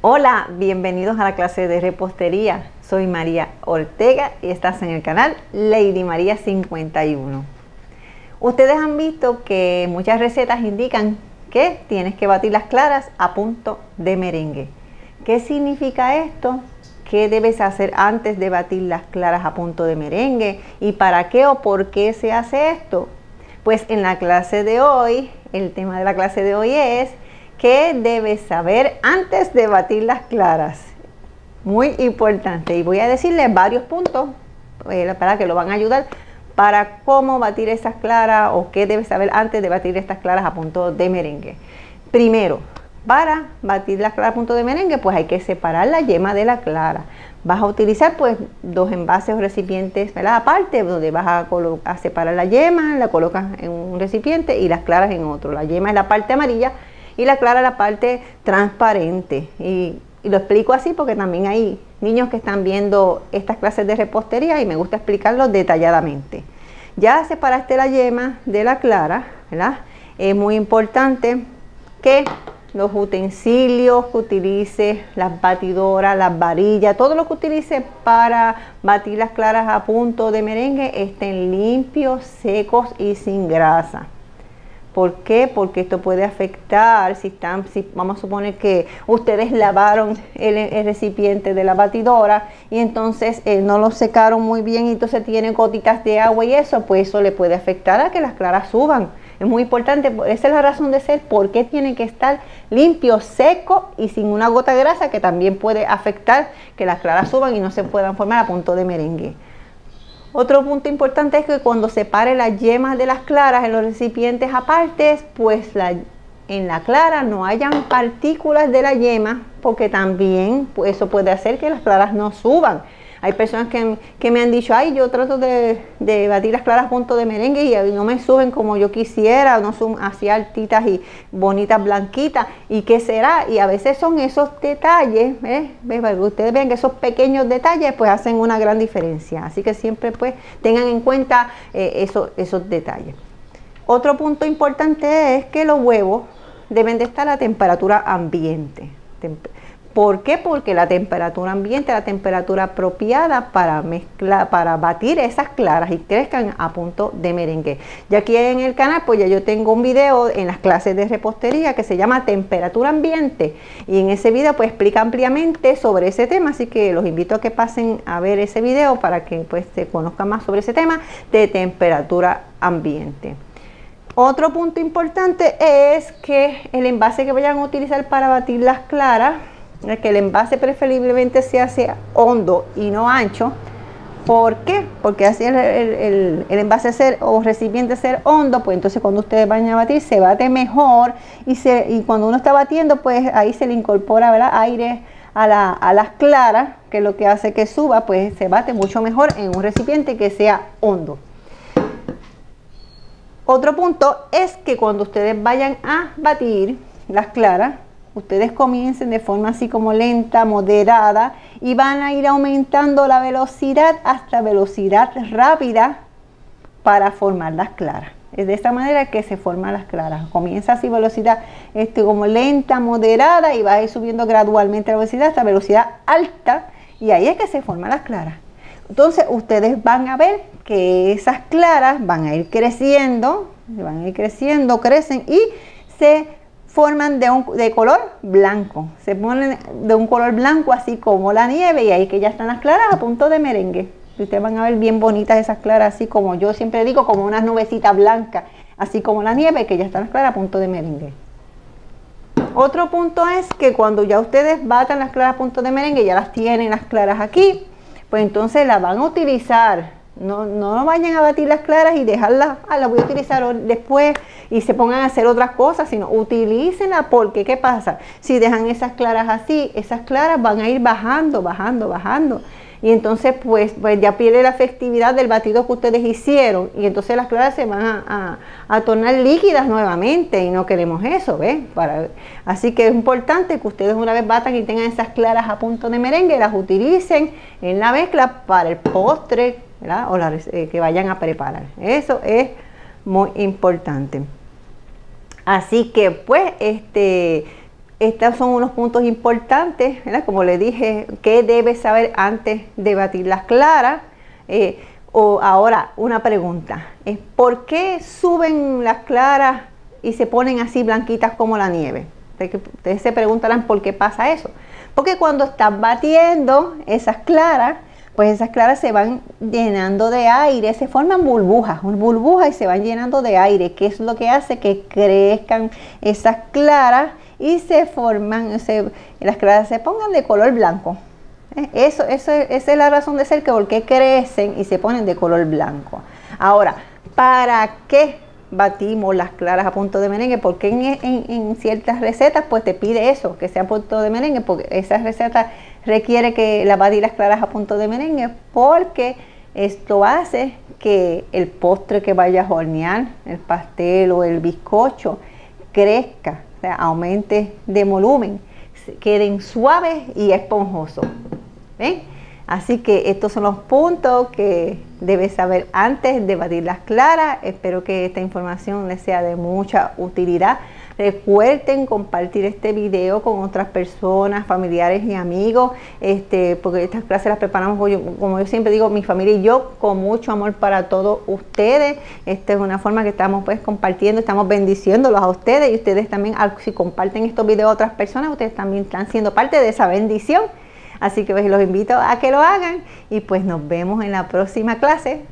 Hola, bienvenidos a la clase de repostería. Soy María Ortega y estás en el canal LadyMaría51. Ustedes han visto que muchas recetas indican que tienes que batir las claras a punto de merengue. ¿Qué significa esto? ¿Qué debes hacer antes de batir las claras a punto de merengue? ¿Y para qué o por qué se hace esto? Pues en la clase de hoy, el tema de la clase de hoy es ¿qué debes saber antes de batir las claras? Muy importante. Y voy a decirles varios puntos para que lo van a ayudar para cómo batir esas claras o qué debes saber antes de batir estas claras a punto de merengue. Primero, para batir las claras a punto de merengue, pues hay que separar la yema de la clara. Vas a utilizar pues dos envases o recipientes, ¿verdad? Aparte, donde vas a separar la yema, la colocas en un recipiente y las claras en otro. La yema es la parte amarilla y la clara la parte transparente. Y lo explico así porque también hay niños que están viendo estas clases de repostería y me gusta explicarlo detalladamente. Ya separaste la yema de la clara, ¿verdad? Es muy importante que los utensilios que utilices, las batidoras, las varillas, todo lo que utilices para batir las claras a punto de merengue estén limpios, secos y sin grasa. ¿Por qué? Porque esto puede afectar si vamos a suponer que ustedes lavaron el recipiente de la batidora y entonces no lo secaron muy bien y entonces tienen gotitas de agua y eso, pues eso le puede afectar a que las claras suban. Es muy importante, esa es la razón de ser, porque tiene que estar limpio, seco y sin una gota de grasa, que también puede afectar que las claras suban y no se puedan formar a punto de merengue. Otro punto importante es que cuando separe las yemas de las claras en los recipientes apartes, pues en la clara no hayan partículas de la yema, porque también pues eso puede hacer que las claras no suban. Hay personas que me han dicho, ay, yo trato de batir las claras a punto de merengue y no me suben como yo quisiera, no son así altitas y bonitas, blanquitas, ¿y qué será? Y a veces son esos detalles, ustedes ven que esos pequeños detalles pues hacen una gran diferencia, así que siempre pues tengan en cuenta esos detalles. Otro punto importante es que los huevos deben de estar a temperatura ambiente. ¿Por qué? Porque la temperatura ambiente es la temperatura apropiada para batir esas claras y crezcan a punto de merengue. Y aquí en el canal, pues ya yo tengo un video en las clases de repostería que se llama Temperatura Ambiente. Y en ese video pues explica ampliamente sobre ese tema, así que los invito a que pasen a ver ese video para que pues se conozcan más sobre ese tema de temperatura ambiente. Otro punto importante es que el envase que vayan a utilizar para batir las claras, que el envase preferiblemente se hace hondo y no ancho. ¿Por qué? Porque así el envase o recipiente ser hondo, pues entonces cuando ustedes vayan a batir se bate mejor y cuando uno está batiendo pues ahí se le incorpora, ¿verdad?, aire a las claras, que es lo que hace que suba, pues se bate mucho mejor en un recipiente que sea hondo. Otro punto es que cuando ustedes vayan a batir las claras, ustedes comiencen de forma así como lenta, moderada, y van a ir aumentando la velocidad hasta velocidad rápida para formar las claras. Es de esta manera que se forman las claras. Comienza así velocidad como lenta, moderada, y va a ir subiendo gradualmente la velocidad hasta velocidad alta, y ahí es que se forman las claras. Entonces ustedes van a ver que esas claras van a ir creciendo, crecen y se forman de color blanco, se ponen de un color blanco así como la nieve, y ahí que ya están las claras a punto de merengue. Y ustedes van a ver bien bonitas esas claras, así como yo siempre digo, como unas nubecitas blancas, así como la nieve, que ya están las claras a punto de merengue. Otro punto es que cuando ya ustedes batan las claras a punto de merengue, ya las tienen las claras aquí, pues entonces las van a utilizar. No vayan a batir las claras y dejarlas, las voy a utilizar después, y se pongan a hacer otras cosas, sino utilícenlas, porque ¿qué pasa? Si dejan esas claras así, esas claras van a ir bajando, y entonces pues ya pierde la efectividad del batido que ustedes hicieron, y entonces las claras se van a tornar líquidas nuevamente, y no queremos eso, ¿ves? Así que es importante que ustedes, una vez batan y tengan esas claras a punto de merengue, las utilicen en la mezcla para el postre, ¿verdad?, o que vayan a preparar. Eso es muy importante. Así que pues Estos son unos puntos importantes, ¿verdad? Como le dije, ¿qué debes saber antes de batir las claras? O ahora, una pregunta, ¿por qué suben las claras y se ponen así blanquitas como la nieve? Ustedes se preguntarán por qué pasa eso. Porque cuando estás batiendo esas claras, pues esas claras se van llenando de aire, se forman burbujas y se van llenando de aire, que es lo que hace que crezcan esas claras y se forman, las claras se pongan de color blanco. Esa es la razón de ser, que porque crecen y se ponen de color blanco. Ahora, ¿para qué batimos las claras a punto de merengue? Porque en ciertas recetas pues te pide eso, que sea a punto de merengue, porque esas recetas requiere que la batí las claras a punto de merengue, porque esto hace que el postre que vayas a hornear, el pastel o el bizcocho, crezca, o sea, aumente de volumen, queden suaves y esponjosos. ¿Ven? Así que estos son los puntos que debes saber antes de batir las claras. Espero que esta información les sea de mucha utilidad. Recuerden compartir este video con otras personas, familiares y amigos, porque estas clases las preparamos, como yo siempre digo, mi familia y yo, con mucho amor para todos ustedes. Esta es una forma que estamos pues compartiendo, estamos bendiciéndolos a ustedes, y ustedes también, si comparten estos videos a otras personas, ustedes también están siendo parte de esa bendición. Así que pues los invito a que lo hagan, y pues nos vemos en la próxima clase.